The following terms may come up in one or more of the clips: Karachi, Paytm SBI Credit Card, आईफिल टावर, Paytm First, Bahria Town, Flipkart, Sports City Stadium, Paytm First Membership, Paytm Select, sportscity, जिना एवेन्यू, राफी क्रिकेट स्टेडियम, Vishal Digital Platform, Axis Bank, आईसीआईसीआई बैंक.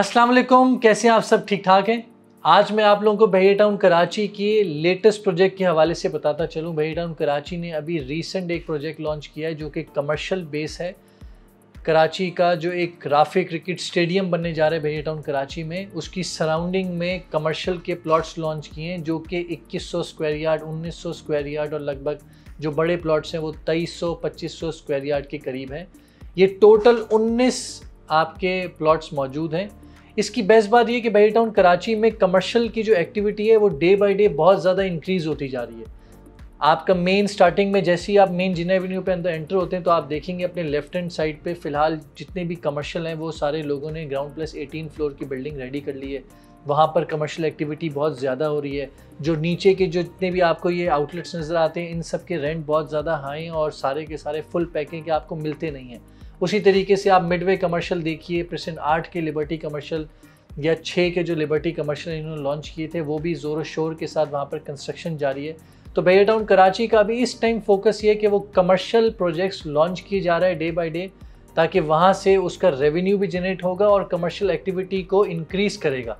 अस्सलाम वालेकुम, कैसे हैं आप सब? ठीक ठाक हैं? आज मैं आप लोगों को बहरिया टाउन कराची के लेटेस्ट प्रोजेक्ट के हवाले से बताता चलूँ। बहरिया टाउन कराची ने अभी रीसेंट एक प्रोजेक्ट लॉन्च किया है जो कि कमर्शियल बेस है कराची का, जो एक राफी क्रिकेट स्टेडियम बनने जा रहा है बहरिया टाउन कराची में। उसकी सराउंडिंग में कमर्शियल के प्लॉट्स लॉन्च किए हैं जो कि 2100 स्क्वायर यार्ड, 1900 स्क्वायर यार्ड और लगभग जो बड़े प्लॉट्स हैं वो 2300-2500 स्क्वायर यार्ड के करीब हैं। ये टोटल 19 आपके प्लॉट्स मौजूद हैं। इसकी बेस्ट बात यह कि बहरिया टाउन कराची में कमर्शियल की जो एक्टिविटी है वो डे बाई डे बहुत ज़्यादा इंक्रीज़ होती जा रही है। आपका मेन स्टार्टिंग में जैसे ही आप मेन जिना एवेन्यू पे अंदर एंटर होते हैं तो आप देखेंगे अपने लेफ्ट हैंड साइड पे फ़िलहाल जितने भी कमर्शियल हैं वो सारे लोगों ने ग्राउंड प्लस 18 फ्लोर की बिल्डिंग रेडी कर ली है। वहाँ पर कमर्शियल एक्टिविटी बहुत ज़्यादा हो रही है। जो नीचे के जो जितने भी आपको ये आउटलेट्स नज़र आते हैं इन सब के रेंट बहुत ज़्यादा हाई हैं और सारे के सारे फुल पैकिंग के आपको मिलते नहीं हैं। उसी तरीके से आप मिडवे कमर्शियल देखिए, परसेंट 8 के लिबर्टी कमर्शियल या 6 के जो लिबर्टी कमर्शियल इन्होंने लॉन्च किए थे वो भी ज़ोर शोर के साथ वहाँ पर कंस्ट्रक्शन जारी है। तो बहरिया टाउन कराची का भी इस टाइम फोकस ये है कि वो कमर्शियल प्रोजेक्ट्स लॉन्च किए जा रहा है डे बाय डे, ताकि वहाँ से उसका रेवेन्यू भी जनरेट होगा और कमर्शियल एक्टिविटी को इंक्रीज़ करेगा।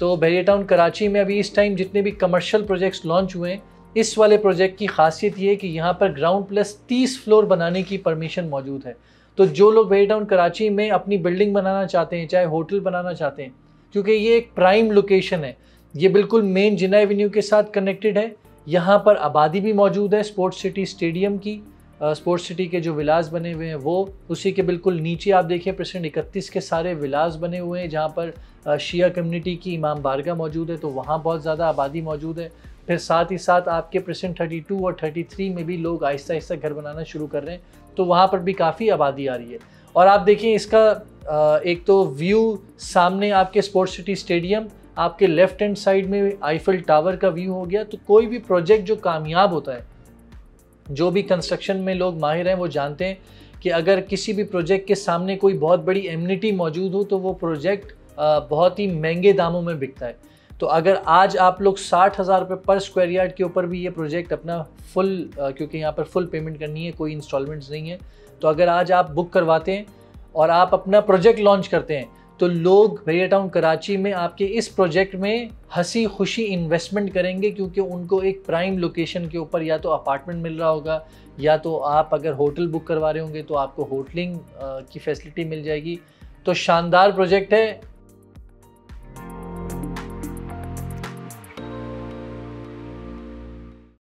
तो बहरिया टाउन कराची में अभी इस टाइम जितने भी कमर्शियल प्रोजेक्ट्स लॉन्च हुए हैं, इस वाले प्रोजेक्ट की खासियत ये है कि यहाँ पर ग्राउंड प्लस 30 फ्लोर बनाने की परमिशन मौजूद है। तो जो लोग बहरिया टाउन कराची में अपनी बिल्डिंग बनाना चाहते हैं, चाहे होटल बनाना चाहते हैं, क्योंकि ये एक प्राइम लोकेशन है, ये बिल्कुल मेन जिना एवेन्यू के साथ कनेक्टेड है। यहाँ पर आबादी भी मौजूद है स्पोर्ट्स सिटी स्टेडियम की, स्पोर्ट्स सिटी के जो विलास बने हुए हैं वो, उसी के बिल्कुल नीचे आप देखिए परसेंट 31 के सारे विलास बने हुए हैं जहाँ पर शिया कम्युनिटी की इमाम बारगाह मौजूद है, तो वहाँ बहुत ज़्यादा आबादी मौजूद है। फिर साथ ही साथ आपके परसेंट 32 और 33 में भी लोग आहिस्ता आहिस्ता घर बनाना शुरू कर रहे हैं, तो वहाँ पर भी काफ़ी आबादी आ रही है। और आप देखिए इसका एक तो व्यू सामने आपके स्पोर्ट्स सिटी स्टेडियम, आपके लेफ़्ट हैंड साइड में आईफिल टावर का व्यू हो गया। तो कोई भी प्रोजेक्ट जो कामयाब होता है, जो भी कंस्ट्रक्शन में लोग माहिर हैं वो जानते हैं कि अगर किसी भी प्रोजेक्ट के सामने कोई बहुत बड़ी एमिनिटी मौजूद हो तो वो प्रोजेक्ट बहुत ही महंगे दामों में बिकता है। तो अगर आज आप लोग 60,000 रुपये पर स्क्वायर यार्ड के ऊपर भी ये प्रोजेक्ट अपना फुल, क्योंकि यहाँ पर फुल पेमेंट करनी है, कोई इंस्टॉलमेंट्स नहीं है, तो अगर आज आप बुक करवाते हैं और आप अपना प्रोजेक्ट लॉन्च करते हैं तो लोग बहरिया टाउन कराची में आपके इस प्रोजेक्ट में हंसी खुशी इन्वेस्टमेंट करेंगे, क्योंकि उनको एक प्राइम लोकेशन के ऊपर या तो अपार्टमेंट मिल रहा होगा, या तो आप अगर होटल बुक करवा रहे होंगे तो आपको होटलिंग की फैसिलिटी मिल जाएगी। तो शानदार प्रोजेक्ट है।